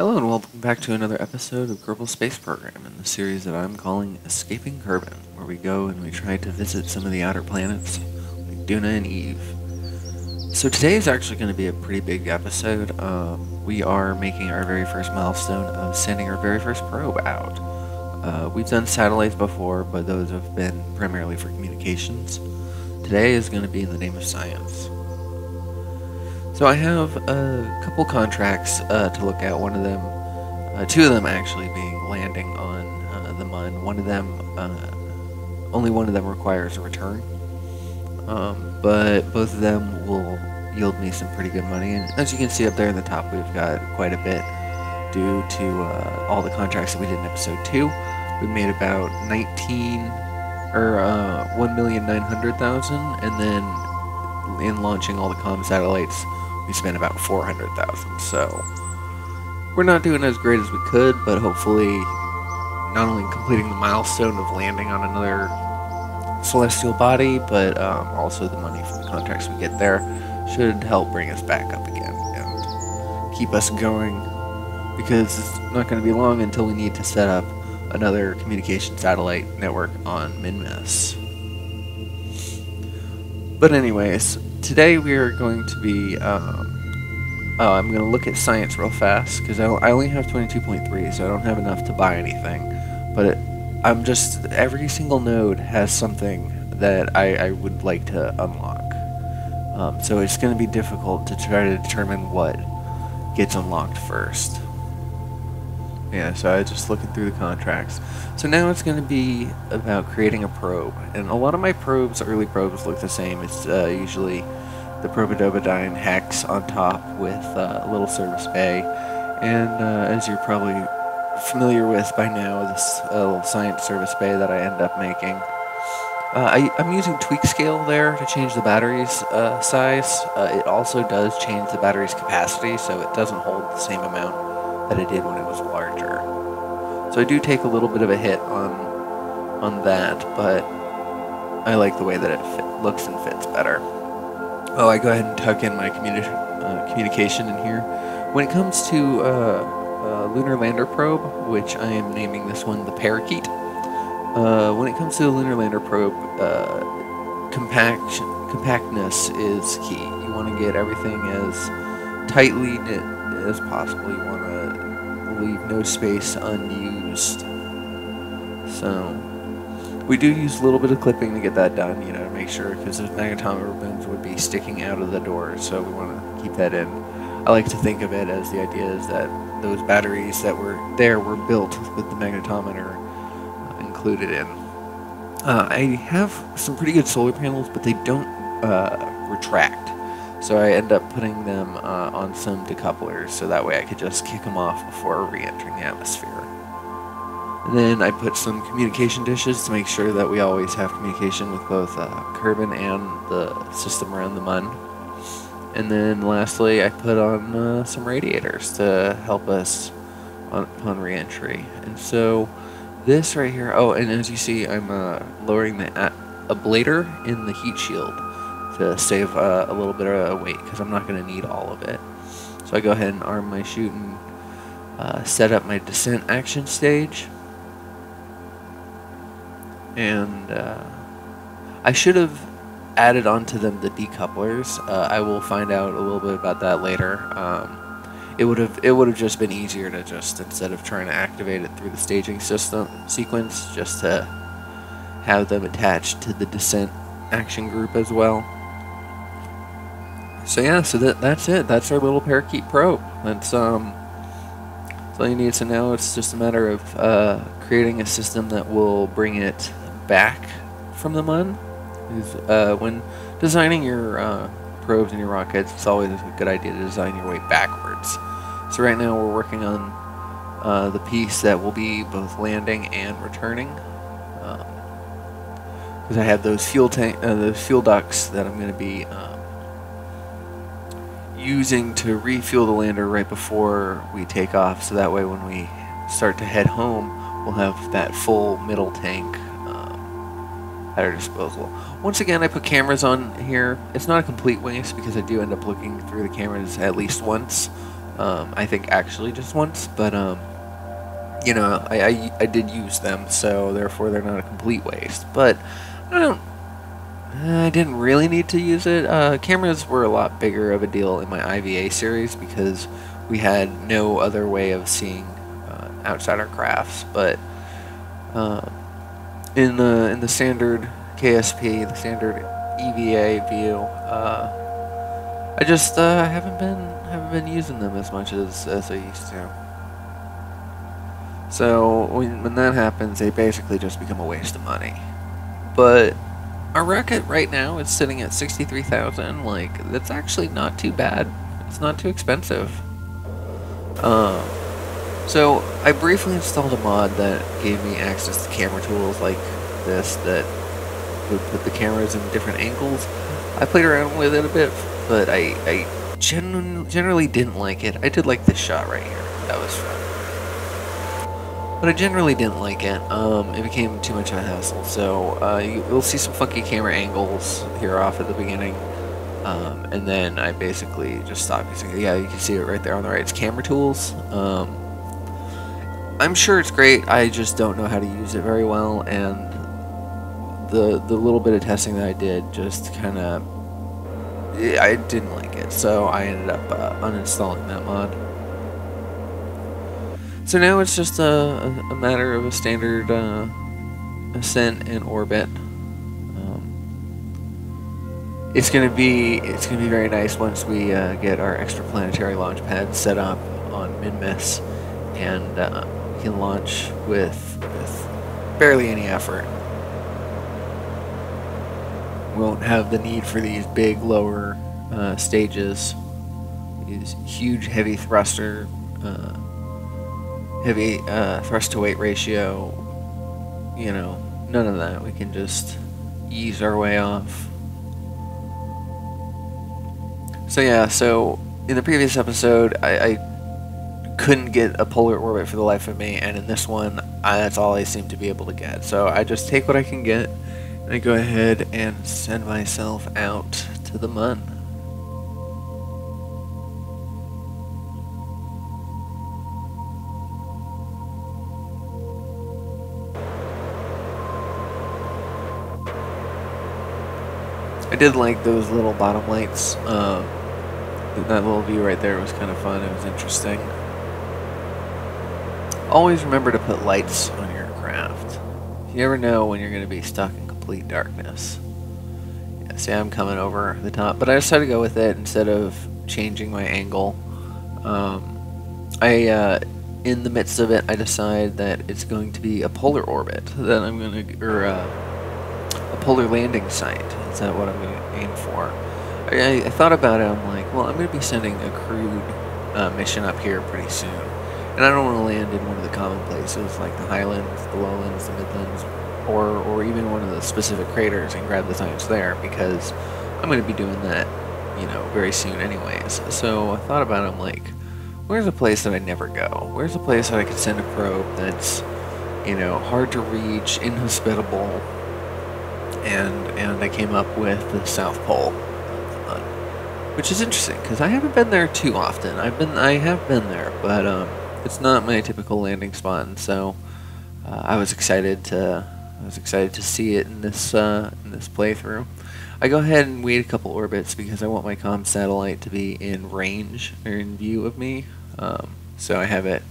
Hello and welcome back to another episode of Kerbal Space Program in the series that I'm calling Escaping Kerbin, where we go and we try to visit some of the outer planets like Duna and Eve. So today is actually going to be a pretty big episode. We are making our very first milestone of sending our very first probe out. We've done satellites before, but those have been primarily for communications. Today is going to be in the name of science. So I have a couple contracts to look at. One of them, two of them actually being landing on the Mun. One of them, only one of them requires a return, but both of them will yield me some pretty good money. And as you can see up there in the top, we've got quite a bit due to all the contracts that we did in episode 2. We made about 1,900,000, and then in launching all the comm satellites, we spent about 400,000, so we're not doing as great as we could, but hopefully not only completing the milestone of landing on another celestial body, but also the money from the contracts we get there should help bring us back up again and keep us going, because it's not going to be long until we need to set up another communication satellite network on Minmus. But anyways, today we are going to be, I'm going to look at science real fast, because I only have 22.3, so I don't have enough to buy anything, but every single node has something that I would like to unlock. So it's going to be difficult to try to determine what gets unlocked first. Yeah, so I was just looking through the contracts. So now it's going to be about creating a probe. And a lot of my probes, early probes, look the same. It's usually the Probodobodyne hex on top with a little service bay. And as you're probably familiar with by now, this little science service bay that I end up making. I'm using tweak scale there to change the battery's size. It also does change the battery's capacity, so it doesn't hold the same amount that I did when it was larger. So I do take a little bit of a hit on that, but I like the way that it looks and fits better. Oh, I go ahead and tuck in my communication in here. When it comes to lunar lander probe, which I am naming this one the Parakeet, when it comes to the lunar lander probe, compactness is key. You want to get everything as tightly knit as possible. You want to leave no space unused. So we do use a little bit of clipping to get that done, you know, to make sure, because the magnetometer bends would be sticking out of the door, so we want to keep that in. I like to think of it as the idea is that those batteries that were there were built with the magnetometer included in. I have some pretty good solar panels, but they don't retract. So I end up putting them on some decouplers, so that way I could just kick them off before re-entering the atmosphere. And then I put some communication dishes to make sure that we always have communication with both Kerbin and the system around the Mun. And then lastly, I put on some radiators to help us upon re-entry. And so this right here, oh, and as you see, I'm lowering the ablator in the heat shield to save a little bit of weight, because I'm not going to need all of it. So I go ahead and arm my chute and set up my descent action stage. And I should have added onto them the decouplers. I will find out a little bit about that later. It would have just been easier to just, instead of trying to activate it through the staging system sequence, just to have them attached to the descent action group as well. So yeah, so that's it. That's our little Parakeet probe. That's all you need. So now it's just a matter of creating a system that will bring it back from the Mun. When designing your probes and your rockets, it's always a good idea to design your way backwards. So right now we're working on the piece that will be both landing and returning. Because I have those fuel ducts that I'm going to be using to refuel the lander right before we take off, so that way when we start to head home, we'll have that full middle tank at our disposal. Once again, I put cameras on here. It's not a complete waste, because I do end up looking through the cameras at least once. I think actually just once, but you know, I did use them, so therefore they're not a complete waste. But I didn't really need to use it. Cameras were a lot bigger of a deal in my IVA series because we had no other way of seeing outside our crafts. But in the standard KSP, the standard EVA view, I just haven't been using them as much as I used to. So when that happens, they basically just become a waste of money. But our rocket right now is sitting at 63,000. Like, that's actually not too bad. It's not too expensive. So I briefly installed a mod that gave me access to camera tools like this that would put the cameras in different angles. I played around with it a bit, but I generally didn't like it. I did like this shot right here. That was fun. But I generally didn't like it. It became too much of a hassle. So you'll see some funky camera angles here off at the beginning. And then I basically just stopped using it. Yeah, you can see it right there on the right. It's camera tools. I'm sure it's great. I just don't know how to use it very well. And the little bit of testing that I did just kind of... I didn't like it. So I ended up uninstalling that mod. So now it's just a matter of a standard ascent and orbit. It's gonna be very nice once we get our extraplanetary launch pad set up on Minmus, and we can launch with barely any effort. We won't have the need for these big lower stages, these huge heavy thruster. Heavy thrust to weight ratio, you know, none of that. We can just ease our way off. So yeah, so in the previous episode, I couldn't get a polar orbit for the life of me, and in this one, that's all I seem to be able to get. So I just take what I can get, and I go ahead and send myself out to the Mun. I did like those little bottom lights. That little view right there was kind of fun. It was interesting. Always remember to put lights on your craft. You never know when you're going to be stuck in complete darkness. Yeah, see, I'm coming over the top, but I decided to go with it instead of changing my angle. In the midst of it, I decide that it's going to be a polar orbit that I'm going to, or a polar landing site. Is that what I'm going to aim for? I thought about it. I'm like, well, I'm going to be sending a crewed mission up here pretty soon, and I don't want to land in one of the common places like the highlands, the lowlands, the midlands, or even one of the specific craters and grab the science there, because I'm going to be doing that, you know, very soon anyways. So I thought about it. I'm like, where's a place that I never go? Where's a place that I could send a probe that's, you know, hard to reach, inhospitable? And I came up with the South Pole, which is interesting because I haven't been there too often. I have been there, but it's not my typical landing spot, and so I was excited to see it in this playthrough. I go ahead and wait a couple orbits because I want my comm satellite to be in range or in view of me. So I have it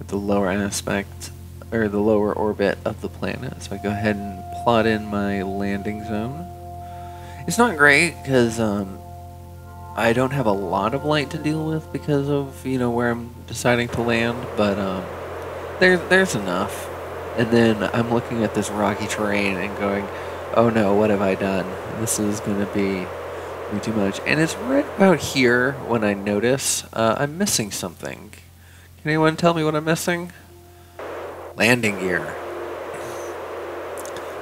with the lower aspect, or the lower orbit of the planet. So I go ahead and plot in my landing zone. It's not great because I don't have a lot of light to deal with because of, you know, where I'm deciding to land, but there's enough. And then I'm looking at this rocky terrain and going, oh no, what have I done? This is gonna be too much. And it's right about here when I notice I'm missing something. Can anyone tell me what I'm missing? Landing gear.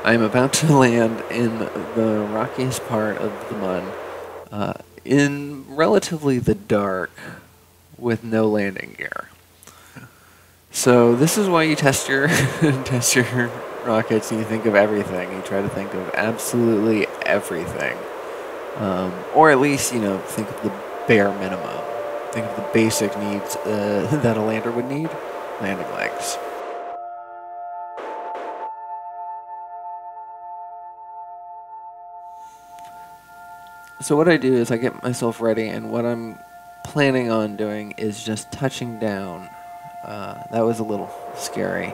I'm about to land in the rockiest part of the Mun, in relatively the dark, with no landing gear. So this is why you test your test your rockets, and you think of everything. You try to think of absolutely everything, or at least, you know, think of the bare minimum. think of the basic needs that a lander would need. Landing legs. So what I do is I get myself ready, and what I'm planning on doing is just touching down. That was a little scary.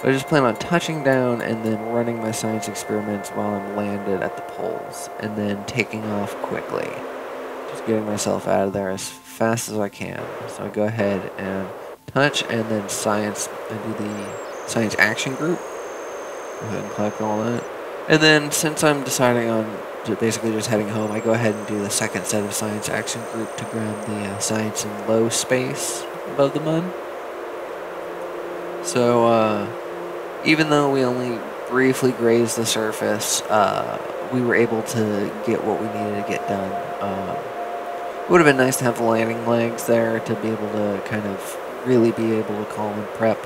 But I just plan on touching down and then running my science experiments while I'm landed at the poles, and then taking off quickly. Just getting myself out of there as fast as I can. So I go ahead and touch, and then science, I do the science action group. Go ahead and collect all that. And then since I'm deciding on basically just heading home, I go ahead and do the second set of science action group to grab the science in low space above the Mun. So, even though we only briefly grazed the surface, we were able to get what we needed to get done. It would have been nice to have the landing legs there to be able to kind of really be able to call and prep,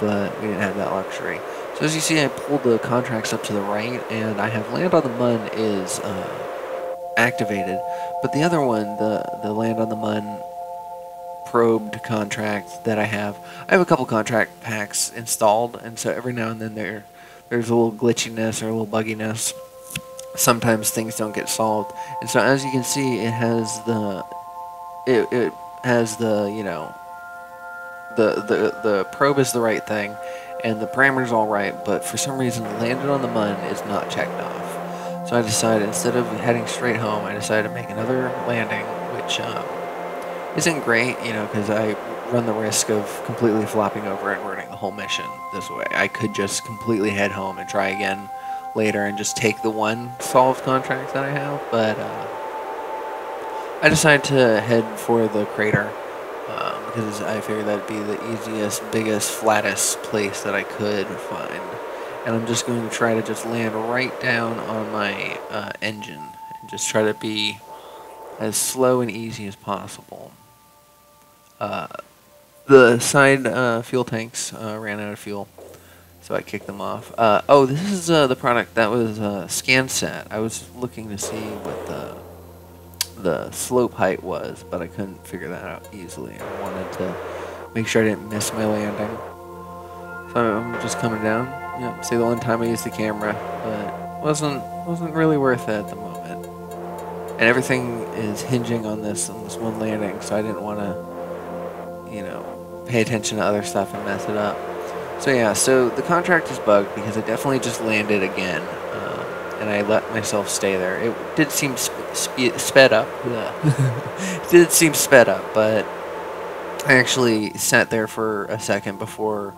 but we didn't have that luxury. So as you see, I pulled the contracts up to the right, and I have land on the Mun is activated, but the other one, the land on the Mun probed contract that I have a couple contract packs installed, and so every now and then there's a little glitchiness or a little bugginess. Sometimes things don't get solved, and so as you can see, it has the you know, the probe is the right thing, and the parameter's all right, but for some reason landed on the Mun is not checked off. So I decided, instead of heading straight home, I decided to make another landing, which isn't great, you know, because I run the risk of completely flopping over and ruining the whole mission this way. I could just completely head home and try again later and just take the one solved contract that I have, but I decided to head for the crater because I figured that'd be the easiest, biggest, flattest place that I could find. And I'm just going to try to just land right down on my engine and just try to be as slow and easy as possible. The side fuel tanks ran out of fuel, so I kicked them off. Oh, this is the product that was ScanSat. I was looking to see what the slope height was, but I couldn't figure that out easily. I wanted to make sure I didn't miss my landing. So I'm just coming down. Yep, see, the only time I used the camera, but wasn't really worth it at the moment. And everything is hinging on this one landing, so I didn't want to, you know, pay attention to other stuff and mess it up. So yeah, so the contract is bugged because I definitely just landed again. And I let myself stay there. It did seem sped up. Yeah. It did seem sped up, but I actually sat there for a second before,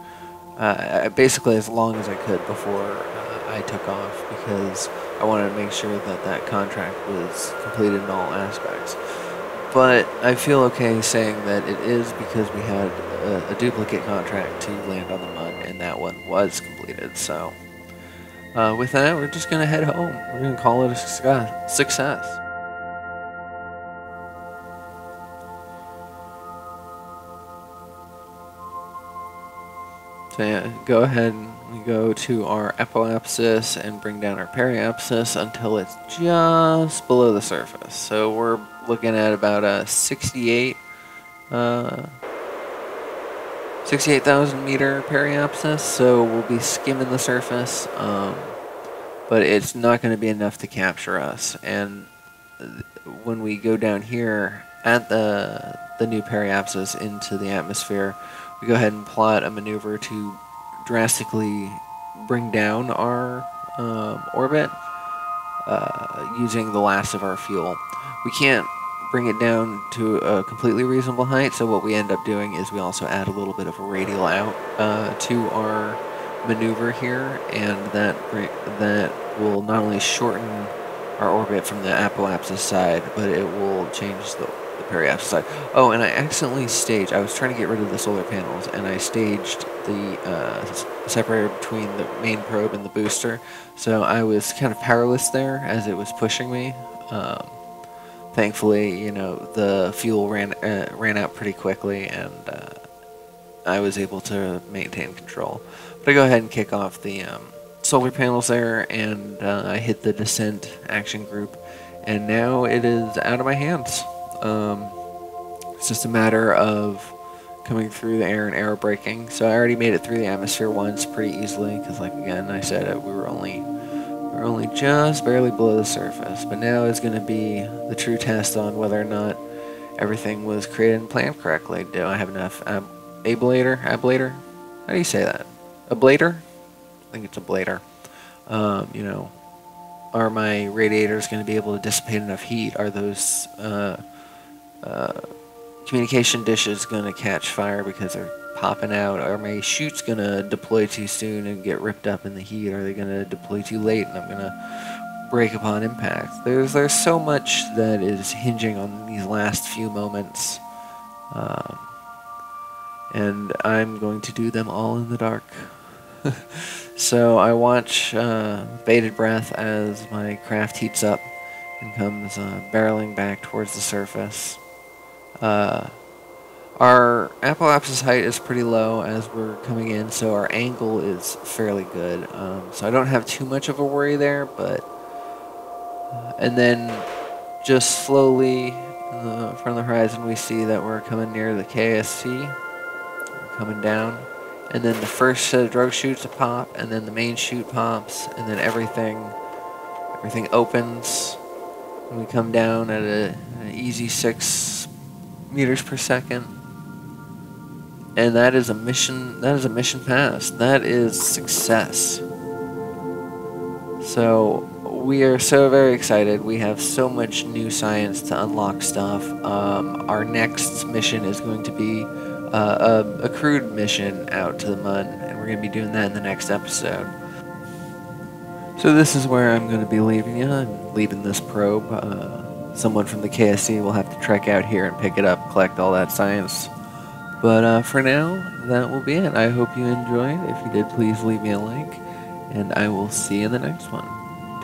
basically as long as I could before I took off, because I wanted to make sure that that contract was completed in all aspects. But I feel okay saying that it is because we had a duplicate contract to land on the Mun, and that one was completed, so... with that, we're just going to head home. We're going to call it a success. So yeah, go ahead and go to our apoapsis and bring down our periapsis until it's just below the surface. So we're looking at about a 68,000 meter periapsis, so we'll be skimming the surface, but it's not going to be enough to capture us. And when we go down here at the new periapsis into the atmosphere, we go ahead and plot a maneuver to drastically bring down our orbit using the last of our fuel. We can't bring it down to a completely reasonable height, so what we end up doing is we also add a little bit of a radial out to our maneuver here, and that will not only shorten our orbit from the apoapsis side, but it will change the periapsis side. Oh, and I accidentally staged, I was trying to get rid of the solar panels, and I staged the separator between the main probe and the booster, so I was kind of powerless there as it was pushing me. Thankfully, you know, the fuel ran out pretty quickly, and I was able to maintain control. But I go ahead and kick off the solar panels there, and I hit the descent action group, and now it is out of my hands. It's just a matter of coming through the air and air braking. So I already made it through the atmosphere once pretty easily, because like again I said, we were only just barely below the surface. But now is going to be the true test on whether or not everything was created and planned correctly. Do I have enough ablator? How do you say that? Ablator? I think it's ablator. You know, are my radiators going to be able to dissipate enough heat? Are those communication dishes going to catch fire because they're popping out? Are my chutes going to deploy too soon and get ripped up in the heat? Are they going to deploy too late and I'm going to break upon impact? There's so much that is hinging on these last few moments, and I'm going to do them all in the dark. So I watch bated breath as my craft heats up and comes barreling back towards the surface. Our apoapsis height is pretty low as we're coming in, so our angle is fairly good. So I don't have too much of a worry there, but... and then just slowly from the horizon we see that we're coming near the KSC. We're coming down. And then the first set of drogue shoots a pop, and then the main shoot pops, and then everything opens. And we come down at an easy 6 meters per second, and that is a mission. That is a mission passed. That is success. So we are so very excited. We have so much new science to unlock stuff. Our next mission is going to be a crewed mission out to the Mun, and we're going to be doing that in the next episode. So this is where I'm going to be leaving you. I'm leaving this probe. Someone from the KSC will have to trek out here and pick it up, collect all that science. But for now, that will be it. I hope you enjoyed. If you did, please leave me a like, and I will see you in the next one.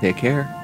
Take care.